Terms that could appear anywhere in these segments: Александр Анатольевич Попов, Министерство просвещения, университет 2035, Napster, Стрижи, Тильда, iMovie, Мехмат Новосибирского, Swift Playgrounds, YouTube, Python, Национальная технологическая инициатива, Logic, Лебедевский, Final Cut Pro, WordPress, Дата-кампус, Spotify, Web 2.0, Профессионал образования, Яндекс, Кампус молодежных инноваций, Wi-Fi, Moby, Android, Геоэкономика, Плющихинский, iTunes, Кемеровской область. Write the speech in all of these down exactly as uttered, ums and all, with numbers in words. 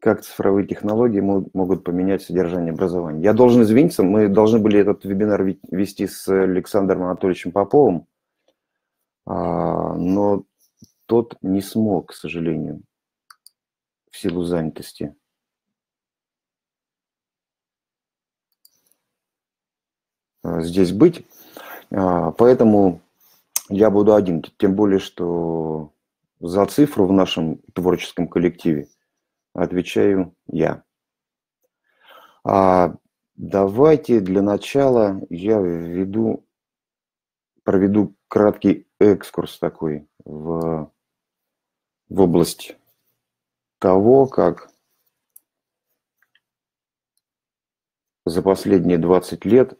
Как цифровые технологии могут поменять содержание образования? Я должен извиниться, мы должны были этот вебинар вести с Александром Анатольевичем Поповым, но тот не смог, к сожалению, в силу занятости. Здесь быть. Поэтому я буду один, тем более, что за цифру в нашем творческом коллективе отвечаю я. А давайте для начала я введу, проведу краткий экскурс такой в, в область того, как за последние двадцать лет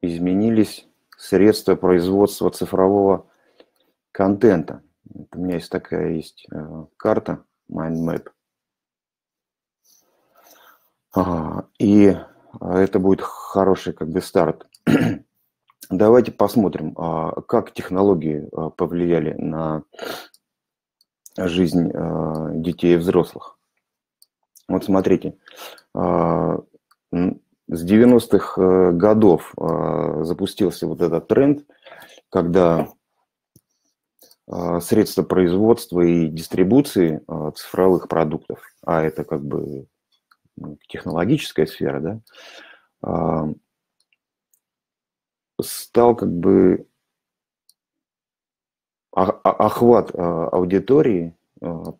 изменились средства производства цифрового контента. У меня есть такая есть карта, mind map. И это будет хороший как бы старт. Давайте посмотрим, как технологии повлияли на жизнь детей и взрослых. Вот смотрите, с девяностых годов запустился вот этот тренд, когда средства производства и дистрибуции цифровых продуктов, а это как бы технологическая сфера, да, стал как бы охват аудитории,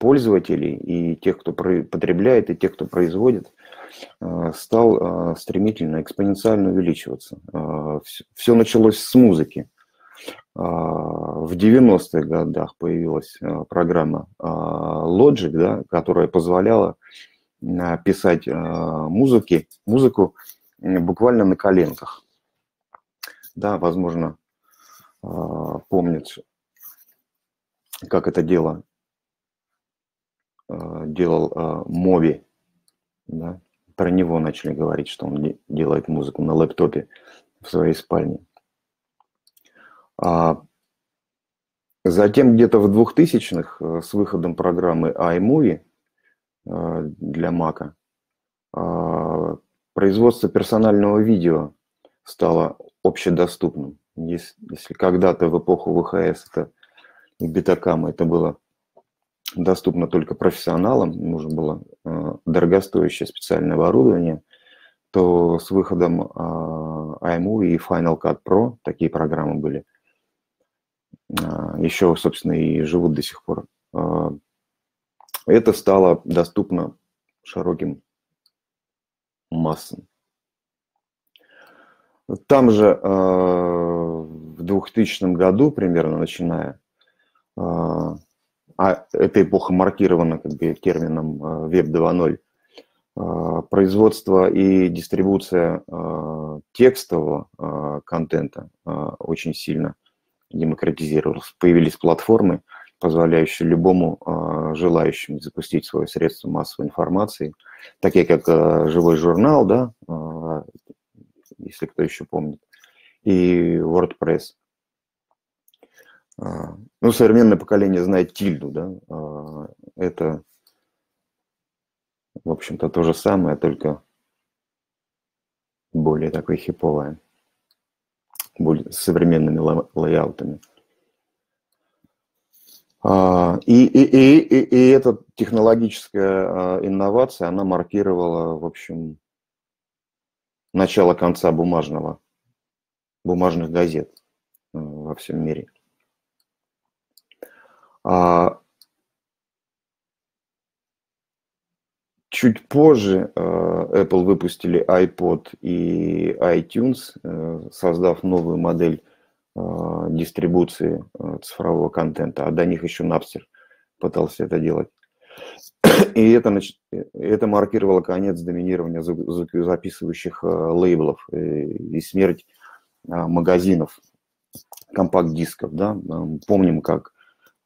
пользователей и тех, кто потребляет, и тех, кто производит, стал стремительно, экспоненциально увеличиваться. Все началось с музыки. В девяностых годах появилась программа Logic, да, которая позволяла писать музыки, музыку буквально на коленках. Да, возможно, помнят, как это дело делал Moby. Да? Про него начали говорить, что он делает музыку на лэптопе в своей спальне. А затем где-то в двухтысячных с выходом программы iMovie для Mac производство персонального видео стало общедоступным. Если когда-то в эпоху ви эйч эс это, и битакама это было доступно только профессионалам, нужно было дорогостоящее специальное оборудование, то с выходом iMovie и Final Cut Pro такие программы были, еще, собственно, и живут до сих пор. Это стало доступно широким массам. Там же в двухтысячном году, примерно начиная, а эта эпоха маркирована как бы термином веб два ноль, производство и дистрибуция текстового контента очень сильно демократизировалось. Появились платформы, позволяющие любому э, желающему запустить свое средство массовой информации, такие как э, «Живой журнал», да, э, если кто еще помнит, и WordPress. Э, ну, современное поколение знает Тильду, да, э, это, в общем-то, то же самое, только более такое хиповое, с современными лей-аутами. И, и, и, и, и эта технологическая инновация, она маркировала, в общем, начало конца бумажного, бумажных газет во всем мире. Чуть позже Apple выпустили iPod и iTunes, создав новую модель дистрибуции цифрового контента, а до них еще Napster пытался это делать. И это, это маркировало конец доминирования звукозаписывающих лейблов и смерть магазинов, компакт-дисков. Да? Помним, как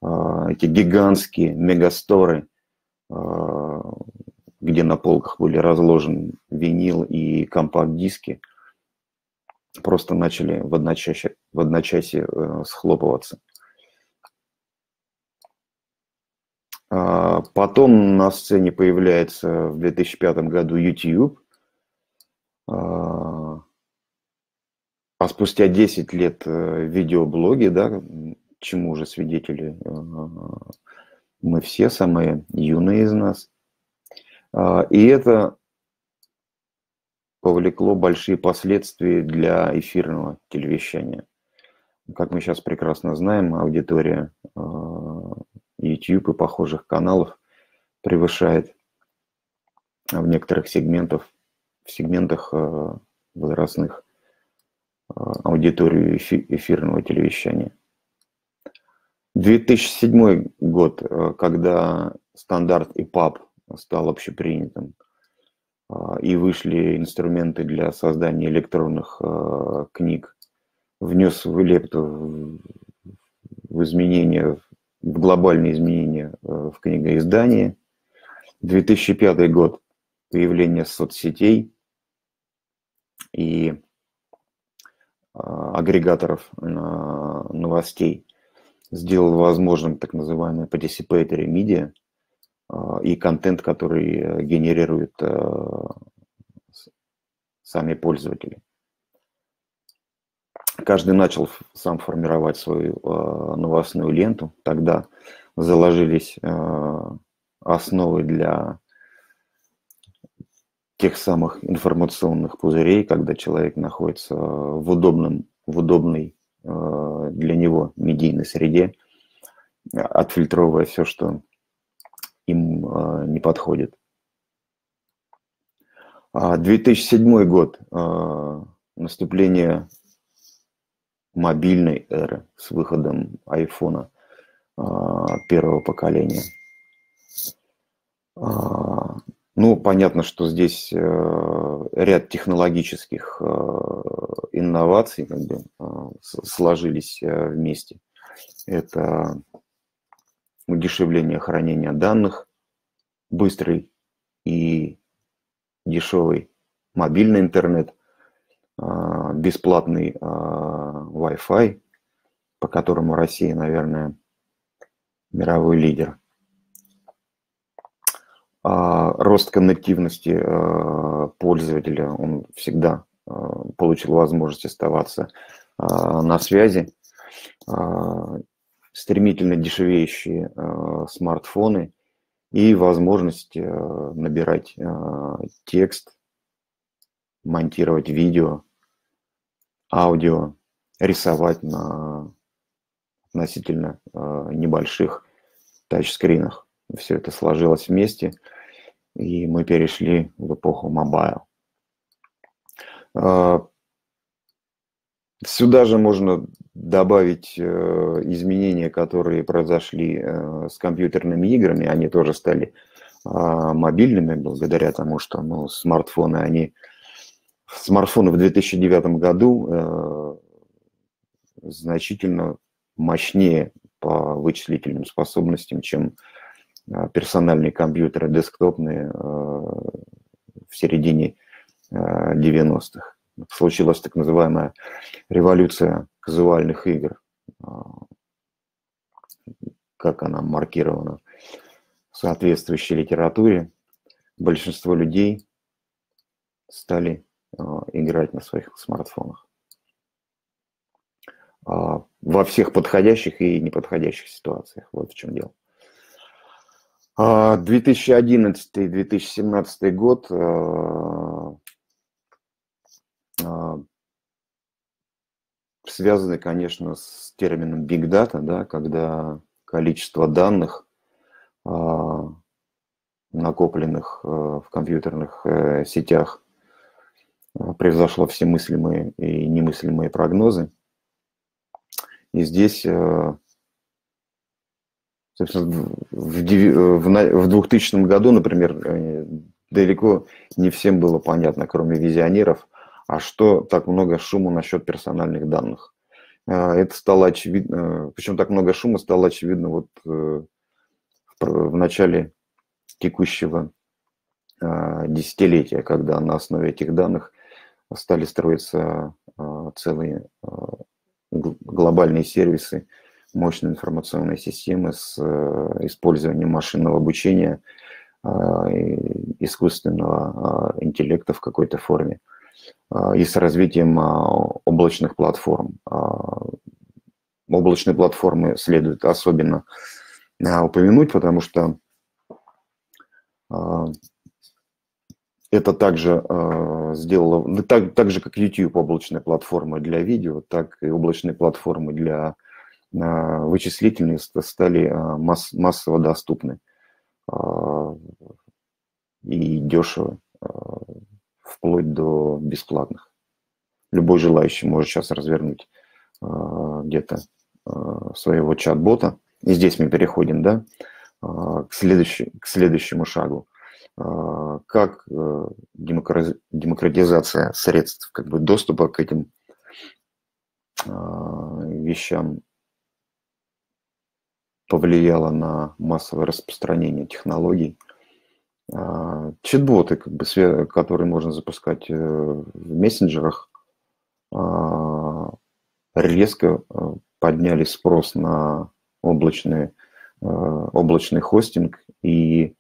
эти гигантские мегасторы, где на полках были разложены винил и компакт-диски, просто начали в одночасье, в одночасье э, схлопываться. Потом на сцене появляется в две тысячи пятом году YouTube. А спустя десять лет видеоблоги, да, чему же свидетели мы все, самые юные из нас. И это повлекло большие последствия для эфирного телевещания. Как мы сейчас прекрасно знаем, аудитория YouTube и похожих каналов превышает в некоторых сегментах, в сегментах возрастных аудиторию эфирного телевещания. две тысячи седьмой год, когда стандарт и паб стал общепринятым, и вышли инструменты для создания электронных книг, внес в лепту в изменения, в глобальные изменения в книгоиздании. две тысячи пятый год, появление соцсетей и агрегаторов новостей сделал возможным так называемый participatory media и контент, который генерируют сами пользователи. Каждый начал сам формировать свою новостную ленту. Тогда заложились основы для тех самых информационных пузырей, когда человек находится в удобном, в удобной для него медийной среде, отфильтровывая все, что им не подходит. две тысячи седьмой год, наступление мобильной эры с выходом айфона первого поколения. Ну, понятно, что здесь ряд технологических инноваций как бы сложились вместе. Это удешевление хранения данных, быстрый и дешевый мобильный интернет, бесплатный Wi-Fi, по которому Россия, наверное, мировой лидер. Рост коннективности пользователя, он всегда получил возможность оставаться на связи. Стремительно дешевеющие смартфоны и возможность набирать текст, монтировать видео, аудио, рисовать на относительно небольших тачскринах. Все это сложилось вместе, и мы перешли в эпоху мобайл. Сюда же можно добавить изменения, которые произошли с компьютерными играми. Они тоже стали мобильными благодаря тому, что ну, смартфоны, они... смартфоны в две тысячи девятом году значительно мощнее по вычислительным способностям, чем персональные компьютеры, десктопные в середине девяностых. Случилась так называемая революция казуальных игр, как она маркирована в соответствующей литературе. Большинство людей стали играть на своих смартфонах во всех подходящих и неподходящих ситуациях. Вот в чем дело. две тысячи одиннадцатый — две тысячи семнадцатый год. Связаны, конечно, с термином Big Data, да, когда количество данных, накопленных в компьютерных сетях, превзошло все мыслимые и немыслимые прогнозы. И здесь, собственно, в двухтысячном году, например, далеко не всем было понятно, кроме визионеров, а что так много шума насчет персональных данных? Это стало очевидно, причем так много шума стало очевидно вот в начале текущего десятилетия, когда на основе этих данных стали строиться целые глобальные сервисы мощной информационной системы с использованием машинного обучения, искусственного интеллекта в какой-то форме и с развитием облачных платформ. Облачные платформы следует особенно упомянуть, потому что это также сделало, так, так же как YouTube облачные платформы для видео, так и облачные платформы для вычислительных стали масс, массово доступны и дешево, вплоть до бесплатных. Любой желающий может сейчас развернуть где-то своего чат-бота. И здесь мы переходим, да, к, следующей, к следующему шагу. Как демократизация средств как бы, доступа к этим вещам повлияла на массовое распространение технологий. Чат-боты, как бы, которые можно запускать в мессенджерах, резко подняли спрос на облачный, облачный хостинг и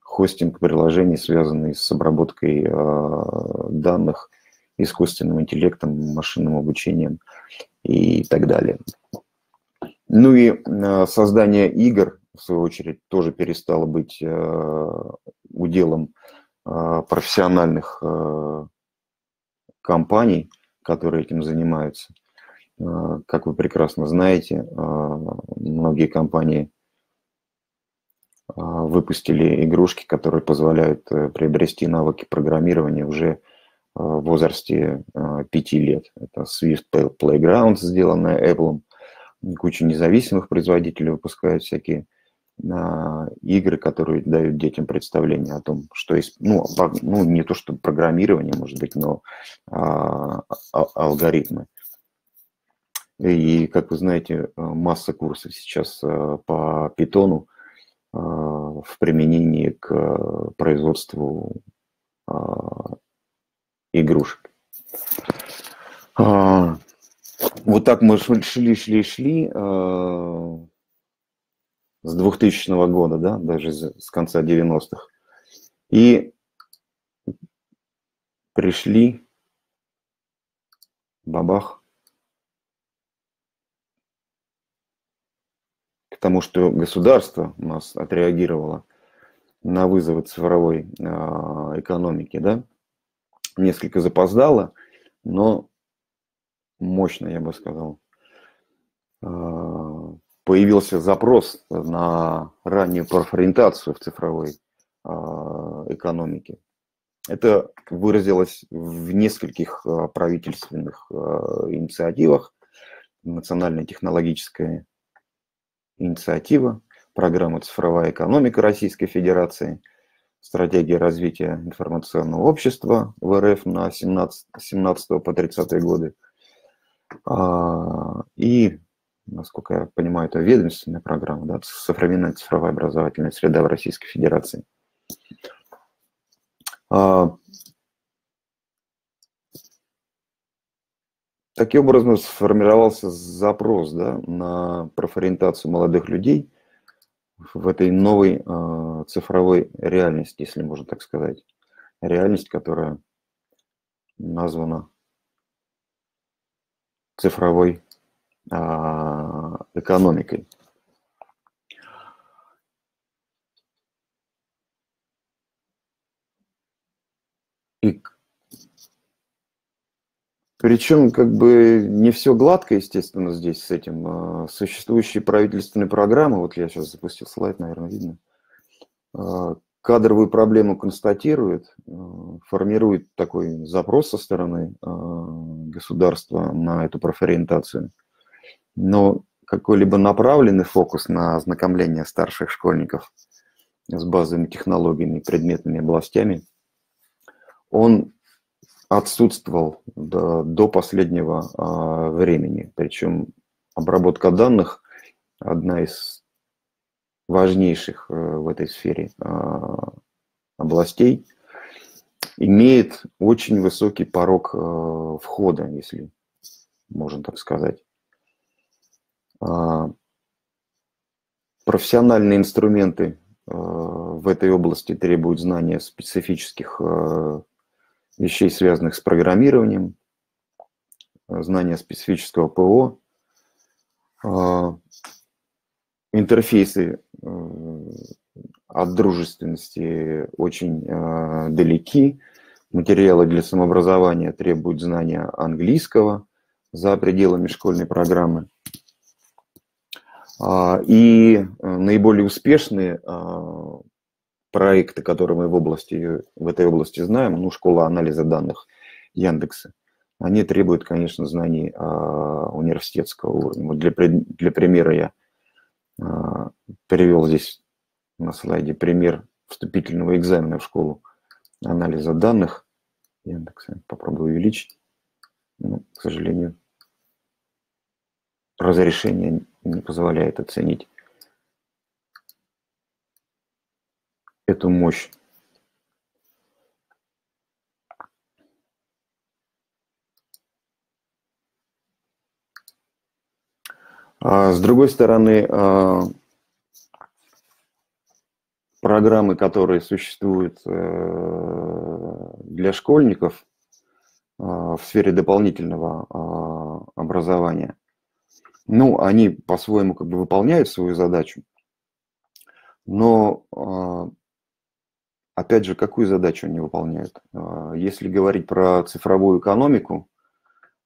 хостинг приложений, связанный с обработкой данных, искусственным интеллектом, машинным обучением и так далее. Ну и создание игр, в свою очередь, тоже перестало быть уделом профессиональных компаний, которые этим занимаются. Как вы прекрасно знаете, многие компании выпустили игрушки, которые позволяют приобрести навыки программирования уже в возрасте пяти лет. Это Swift Playgrounds, сделанная Apple. Куча независимых производителей выпускают всякие игры, которые дают детям представление о том, что есть, ну, ну не то что программирование, может быть, но а, а, алгоритмы. И, как вы знаете, масса курсов сейчас по Python в применении к производству игрушек. Вот так мы шли-шли-шли с двухтысячного года, да, даже с конца девяностых. И пришли, бабах, тому, что государство у нас отреагировало на вызовы цифровой э, экономики, да, несколько запоздало, но мощно, я бы сказал. Э, появился запрос на раннюю профориентацию в цифровой э, экономике. Это выразилось в нескольких э, правительственных э, инициативах, Национальная технологическая инициатива, программа «Цифровая экономика Российской Федерации», стратегия развития информационного общества в РФ на семнадцатый по тридцатый годы. И, насколько я понимаю, это ведомственная программа, да, «Современная цифровая образовательная среда в Российской Федерации». Таким образом сформировался запрос, да, на профориентацию молодых людей в этой новой э, цифровой реальности, если можно так сказать. Реальность, которая названа цифровой э, экономикой. И причем, как бы, не все гладко, естественно, здесь с этим. Существующие правительственные программы, вот я сейчас запустил слайд, наверное, видно, кадровую проблему констатирует, формирует такой запрос со стороны государства на эту профориентацию. Но какой-либо направленный фокус на ознакомление старших школьников с базовыми технологиями, предметными областями, он отсутствовал до, до последнего э, времени. Причем обработка данных одна из важнейших э, в этой сфере э, областей, имеет очень высокий порог э, входа, если можно так сказать. Э, Профессиональные инструменты э, в этой области требуют знания специфических э, вещей, связанных с программированием, знания специфического ПО. Э, интерфейсы э, от дружественности очень э, далеки. Материалы для самообразования требуют знания английского за пределами школьной программы. И наиболее успешные проекты, которые мы в, области, в этой области знаем, ну, школа анализа данных Яндекса, они требуют, конечно, знаний университетского уровня. Вот для, для примера я привел здесь на слайде пример вступительного экзамена в школу анализа данных Яндекса. Попробую увеличить. Ну, к сожалению, разрешение не позволяет оценить эту мощь. А с другой стороны, программы, которые существуют для школьников в сфере дополнительного образования, ну, они по-своему как бы выполняют свою задачу, но, опять же, какую задачу они выполняют? Если говорить про цифровую экономику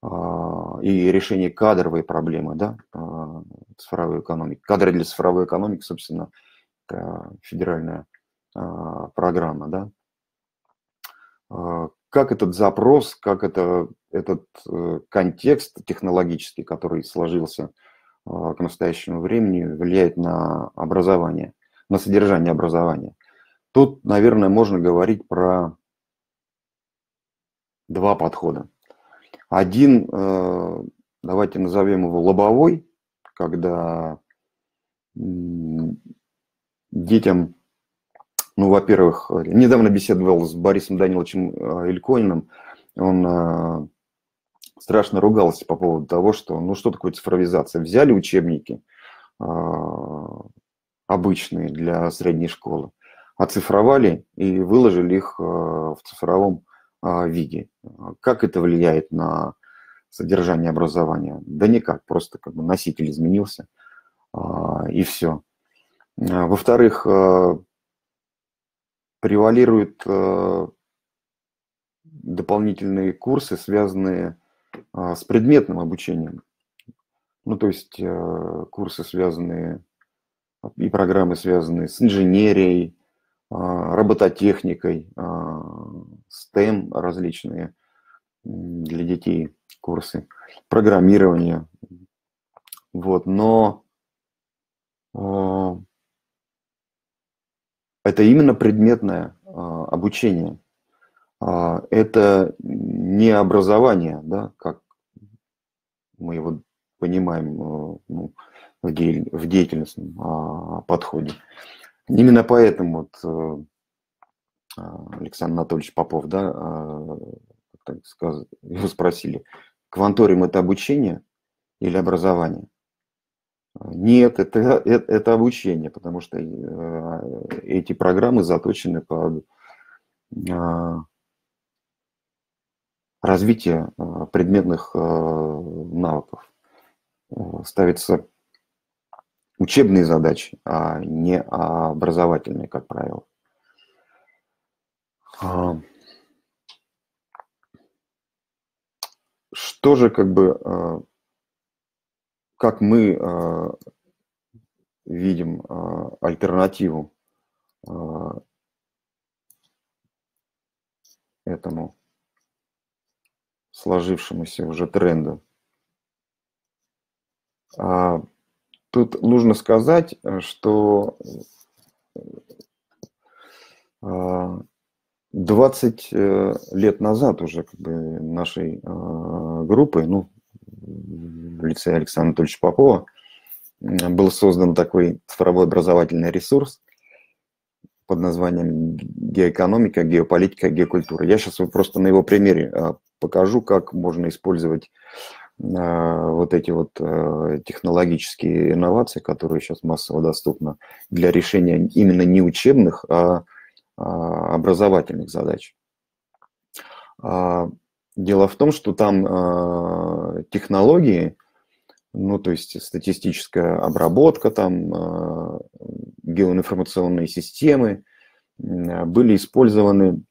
и решение кадровой проблемы, да, цифровой экономики, кадры для цифровой экономики, собственно, это федеральная программа, да, как этот запрос, как это, этот контекст технологический, который сложился к настоящему времени, влияет на образование, на содержание образования. Тут, наверное, можно говорить про два подхода. Один, давайте назовем его лобовой, когда детям... Ну, во-первых, недавно беседовал с Борисом Даниловичем Илькониным. Он страшно ругался по поводу того, что, ну, что такое цифровизация? Взяли учебники обычные для средней школы, оцифровали и выложили их в цифровом виде. Как это влияет на содержание образования? Да никак, просто как бы носитель изменился, и все. Во-вторых, превалируют э, дополнительные курсы, связанные э, с предметным обучением. Ну, то есть э, курсы, связанные и программы, связанные с инженерией, э, робототехникой, э, стэм различные для детей курсы, программирование. Вот, но... Э, Это именно предметное а, обучение, а, это не образование, да, как мы его понимаем, ну, в, де, в деятельностном а, подходе. Именно поэтому вот, Александр Анатольевич Попов, да, а, так сказать, его спросили, кванториум – это обучение или образование? Нет, это, это, это обучение, потому что эти программы заточены под развитие предметных навыков. Ставятся учебные задачи, а не образовательные, как правило. Что же как бы... Как мы э, видим э, альтернативу э, этому сложившемуся уже тренду? А, тут нужно сказать, что э, двадцать лет назад уже как бы, нашей э, группы, ну, в лице Александра Анатольевича Попова, был создан такой цифровой образовательный ресурс под названием «Геоэкономика, геополитика, геокультура». Я сейчас просто на его примере покажу, как можно использовать вот эти вот технологические инновации, которые сейчас массово доступны для решения именно не учебных, а образовательных задач. Дело в том, что там технологии, ну, то есть статистическая обработка, там геоинформационные системы были использованы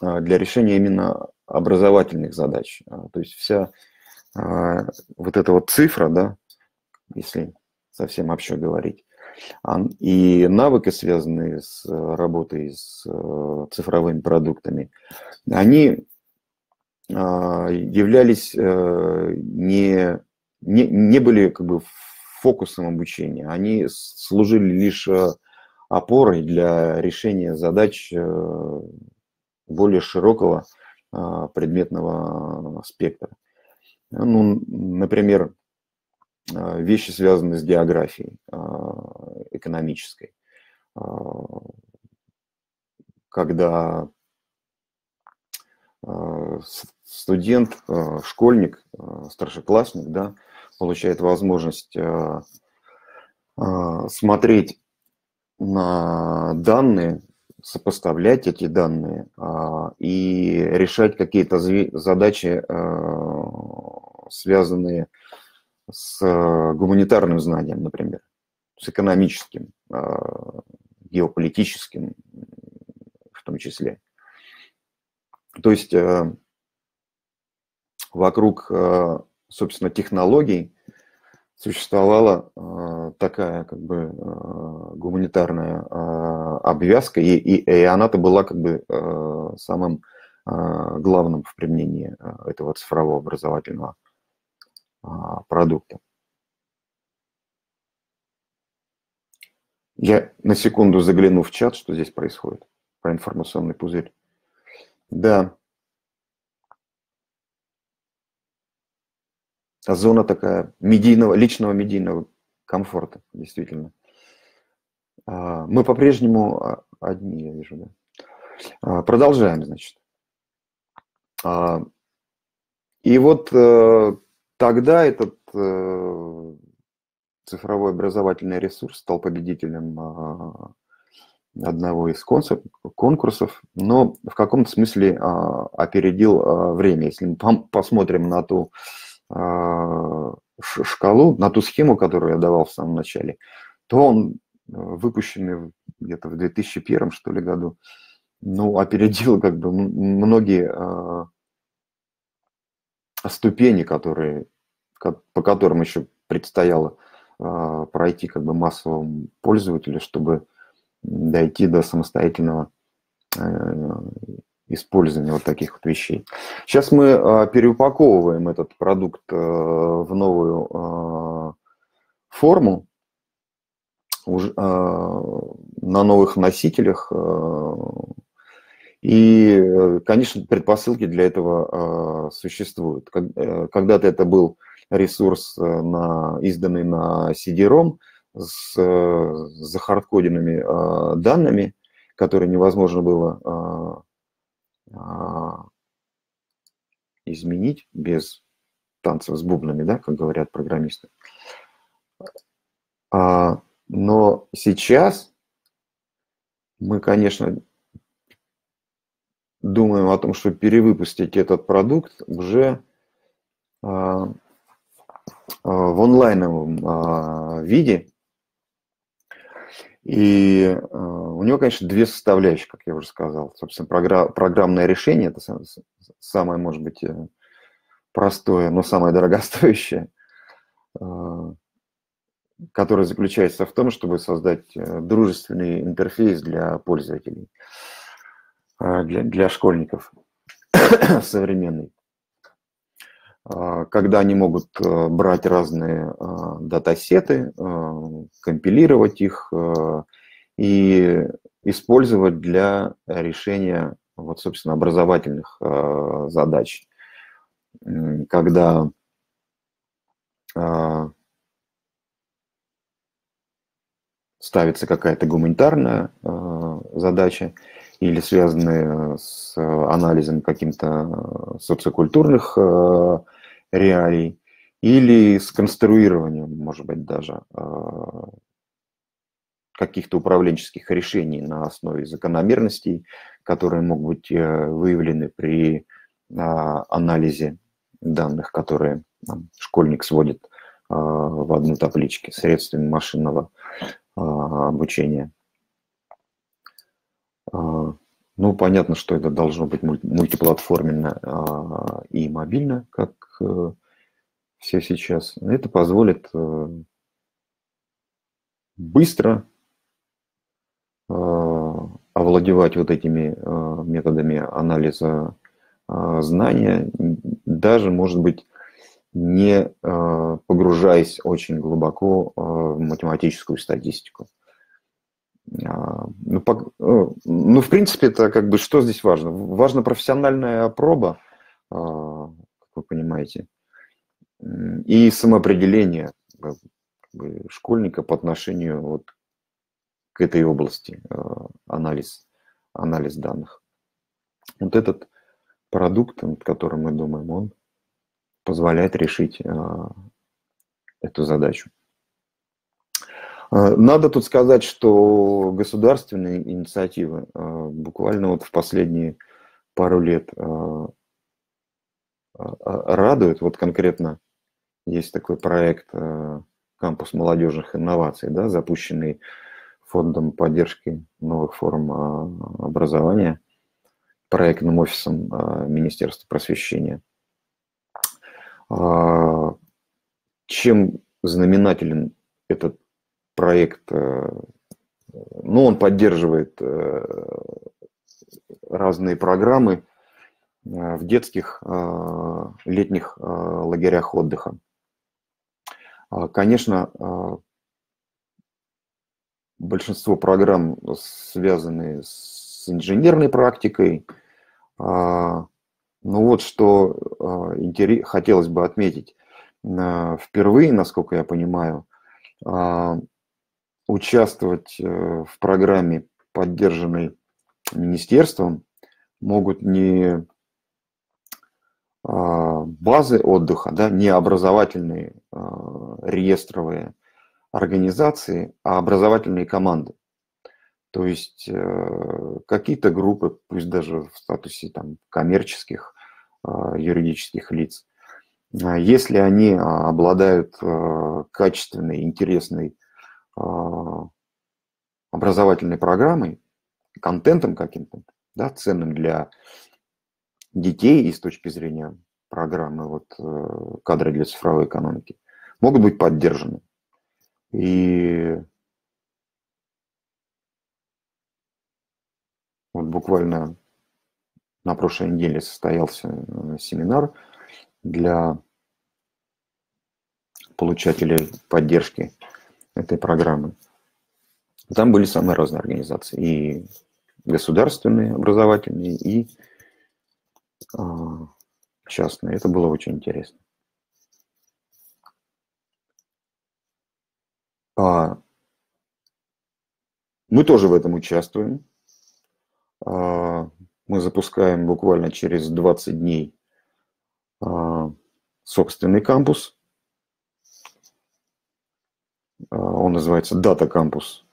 для решения именно образовательных задач. То есть вся вот эта вот цифра, да, если совсем общо говорить, и навыки, связанные с работой с цифровыми продуктами, они являлись не, не, не были как бы фокусом обучения, они служили лишь опорой для решения задач более широкого предметного спектра. Ну, например, вещи, связанные с географией экономической, когда студент, школьник, старшеклассник, да, получает возможность смотреть на данные, сопоставлять эти данные и решать какие-то задачи, связанные с гуманитарным знанием, например, с экономическим, геополитическим в том числе. То есть вокруг, собственно, технологий существовала такая как бы гуманитарная обвязка, и, и, и она-то была как бы самым главным в применении этого цифрового образовательного продукта. Я на секунду загляну в чат, что здесь происходит, про информационный пузырь. Да. Зона такая медийного, личного медийного комфорта, действительно. Мы по-прежнему одни, я вижу, да. Продолжаем, значит. И вот тогда этот цифровой образовательный ресурс стал победителем одного из конкурсов, но в каком-то смысле опередил время. Если мы посмотрим на ту шкалу, на ту схему, которую я давал в самом начале, то он, выпущенный где-то в две тысячи первом, что ли, году, ну, опередил как бы многие ступени, которые, по которым еще предстояло пройти как бы массовому пользователю, чтобы дойти до самостоятельного использования вот таких вот вещей. Сейчас мы переупаковываем этот продукт в новую форму, уже на новых носителях. И, конечно, предпосылки для этого существуют. Когда-то это был ресурс, на, изданный на си ди ром, с захардкоденными данными, которые невозможно было изменить без танцев с бубнами, да, как говорят программисты. Но сейчас мы, конечно, думаем о том, что перевыпустить этот продукт уже в онлайновом виде. И у него, конечно, две составляющие, как я уже сказал. Собственно, программное решение – это самое, может быть, простое, но самое дорогостоящее, которое заключается в том, чтобы создать дружественный интерфейс для пользователей, для, для школьников современный, когда они могут брать разные датасеты, компилировать их и использовать для решения, вот, собственно, образовательных задач. Когда ставится какая-то гуманитарная задача или связанная с анализом каких-то социокультурных реалий, или с конструированием, может быть, даже каких-то управленческих решений на основе закономерностей, которые могут быть выявлены при анализе данных, которые там школьник сводит в одну табличку средствами машинного обучения. Ну, понятно, что это должно быть мультиплатформенно и мобильно, как все сейчас. Это позволит быстро овладевать вот этими методами анализа знания, даже, может быть, не погружаясь очень глубоко в математическую статистику. Ну, по, ну, в принципе, это как бы что здесь важно? Важна профессиональная проба, как вы понимаете, и самоопределение как бы школьника по отношению вот к этой области, анализ, анализ данных. Вот этот продукт, над которым мы думаем, он позволяет решить эту задачу. Надо тут сказать, что государственные инициативы буквально вот в последние пару лет радуют. Вот конкретно есть такой проект «Кампус молодежных инноваций», да, запущенный Фондом поддержки новых форм образования, проектным офисом Министерства просвещения. Чем знаменателен этот проект? Ну, он поддерживает разные программы в детских летних лагерях отдыха. Конечно, большинство программ связаны с инженерной практикой. Ну вот что хотелось бы отметить. Впервые, насколько я понимаю, участвовать в программе, поддержанной министерством, могут не базы отдыха, да, не образовательные реестровые организации, а образовательные команды. То есть какие-то группы, пусть даже в статусе там коммерческих, юридических лиц, если они обладают качественной, интересной образовательной программой, контентом каким-то, да, ценным для детей и с точки зрения программы вот, кадры для цифровой экономики, могут быть поддержаны. И вот буквально на прошлой неделе состоялся семинар для получателей поддержки этой программы. Там были самые разные организации, и государственные, образовательные, и э, частные. Это было очень интересно. А, мы тоже в этом участвуем. А, мы запускаем буквально через двадцать дней а, собственный кампус. Он называется «Дата-кампус».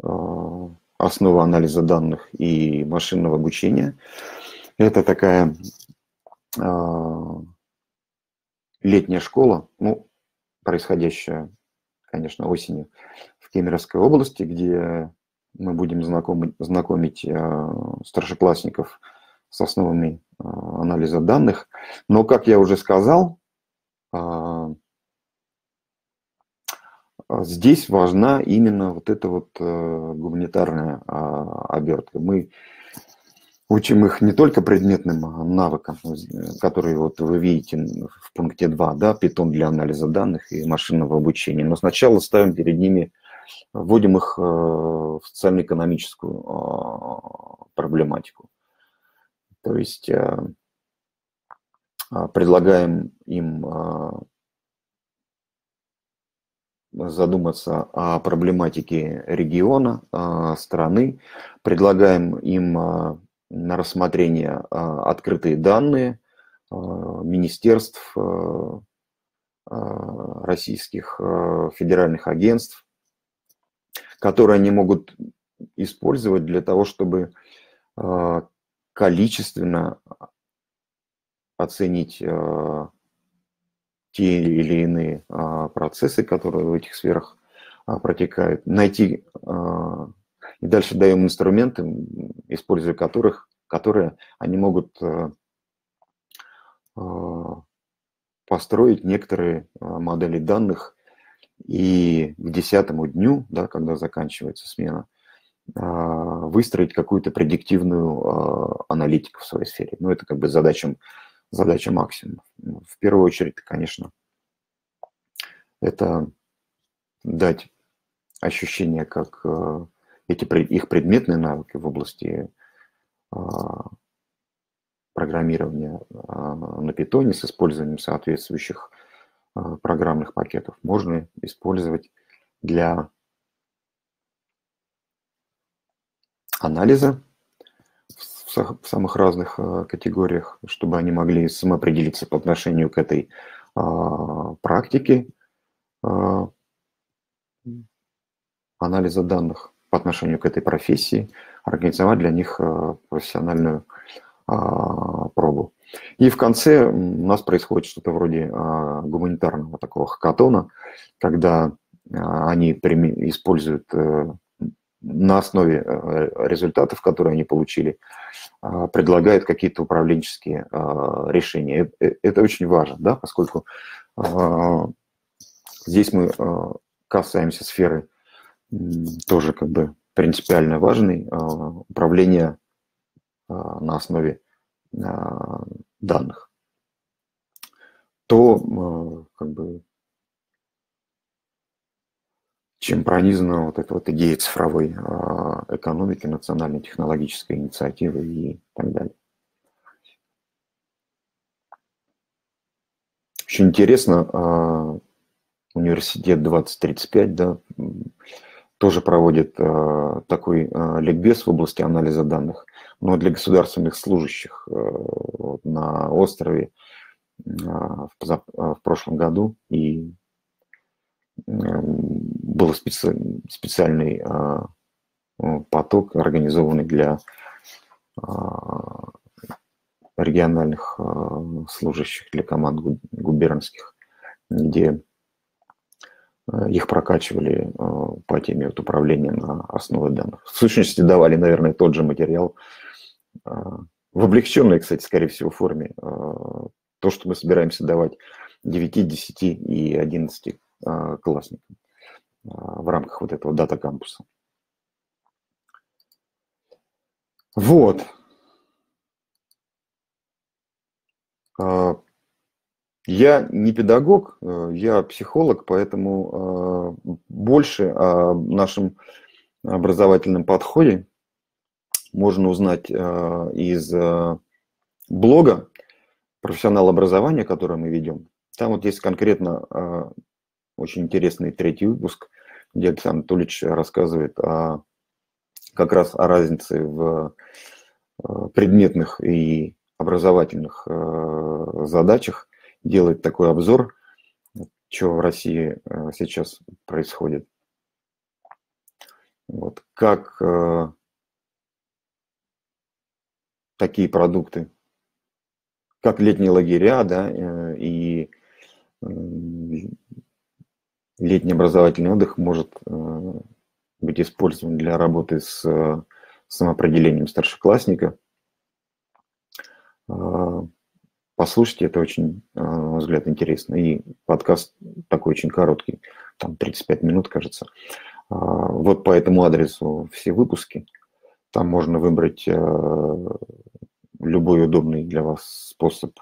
Основа анализа данных и машинного обучения. Это такая летняя школа, ну, происходящая, конечно, осенью в Кемеровской области, где мы будем знакомить, знакомить старшеклассников с основами анализа данных. Но, как я уже сказал, здесь важна именно вот эта вот гуманитарная обертка. Мы учим их не только предметным навыкам, которые вот вы видите в пункте два, да, Python для анализа данных и машинного обучения, но сначала ставим перед ними, вводим их в социально-экономическую проблематику. То есть предлагаем им задуматься о проблематике региона, страны. Предлагаем им на рассмотрение открытые данные, министерств, российских федеральных агентств, которые они могут использовать для того, чтобы количественно оценить те или иные процессы, которые в этих сферах протекают, найти, и дальше даем инструменты, используя которых, которые они могут построить некоторые модели данных, и к десятому дню, да, когда заканчивается смена, выстроить какую-то предиктивную аналитику в своей сфере. Ну, это как бы задача, задача максимум. В первую очередь, конечно, это дать ощущение, как эти, их предметные навыки в области программирования на Python с использованием соответствующих программных пакетов можно использовать для анализа в самых разных категориях, чтобы они могли самоопределиться по отношению к этой практике анализа данных, по отношению к этой профессии, организовать для них профессиональную пробу. И в конце у нас происходит что-то вроде гуманитарного такого хакатона, когда они используют на основе результатов, которые они получили, предлагают какие-то управленческие решения. Это очень важно, да, поскольку здесь мы касаемся сферы тоже как бы принципиально важной, управления на основе данных, то как бы, чем пронизана вот эта вот идея цифровой экономики, национальной технологической инициативы и так далее. Очень интересно, университет двадцать тридцать пять, да, тоже проводит такой ликбез в области анализа данных, но для государственных служащих на острове в прошлом году, и был специальный поток, организованный для региональных служащих, для команд губернских, где их прокачивали по теме вот управления на основе данных. В сущности, давали, наверное, тот же материал, в облегченной, кстати, скорее всего, форме, то, что мы собираемся давать девяти, десяти и одиннадцати классникам в рамках вот этого дата-кампуса. Вот. Я не педагог, я психолог, поэтому больше о нашем образовательном подходе можно узнать из блога «Профессионал образования», который мы ведем. Там вот есть конкретно очень интересный третий выпуск, где Александр Анатольевич рассказывает о, как раз о разнице в предметных и образовательных задачах, делает такой обзор, что в России сейчас происходит. Вот, как такие продукты, как летние лагеря, да, и летний образовательный отдых может быть использован для работы с самоопределением старшеклассника. Послушайте, это очень, на мой взгляд, интересно. И подкаст такой очень короткий, там тридцать пять минут, кажется. Вот по этому адресу все выпуски. Там можно выбрать любой удобный для вас способ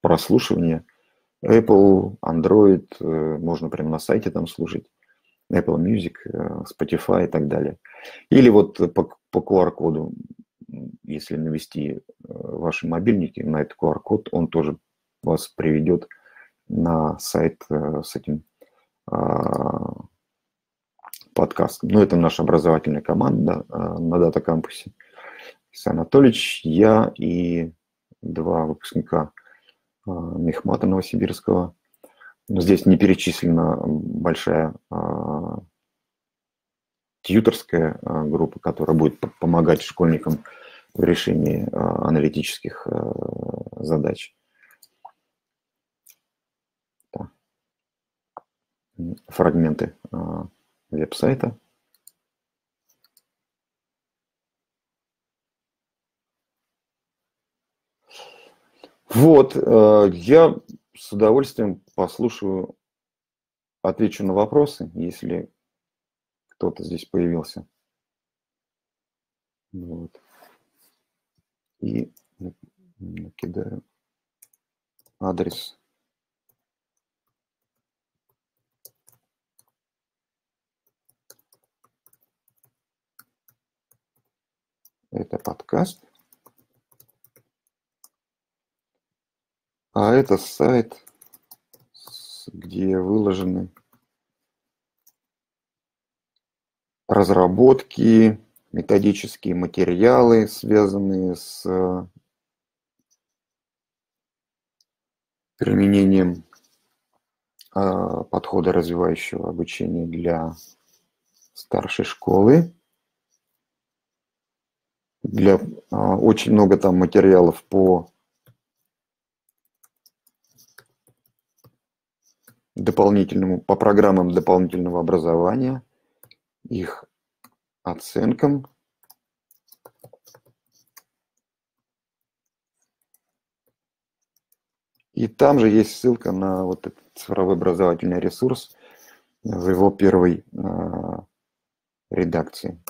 прослушивания. Apple, Android, можно прямо на сайте там слушать. Apple Music, Spotify и так далее. Или вот по, по ку ар коду, если навести ваши мобильники на этот ку ар код, он тоже вас приведет на сайт с этим подкастом. Ну, это наша образовательная команда на дата-кампусе. Александр Анатольевич, я и два выпускника Мехмата Новосибирского. Здесь не перечислена большая тьюторская группа, которая будет помогать школьникам в решении аналитических задач. Фрагменты веб-сайта. Вот, я с удовольствием послушаю, отвечу на вопросы, если кто-то здесь появился. Вот. И накидаю адрес. Это подкаст. А это сайт, где выложены разработки, методические материалы, связанные с применением подхода развивающего обучения для старшей школы. Для, очень много там материалов по дополнительному, по программам дополнительного образования, их оценкам. И там же есть ссылка на вот этот цифровой образовательный ресурс в его первой э, редакции.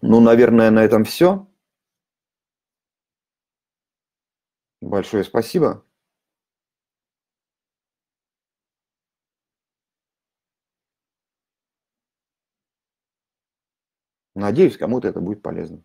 Ну, наверное, на этом все. Большое спасибо. Надеюсь, кому-то это будет полезно.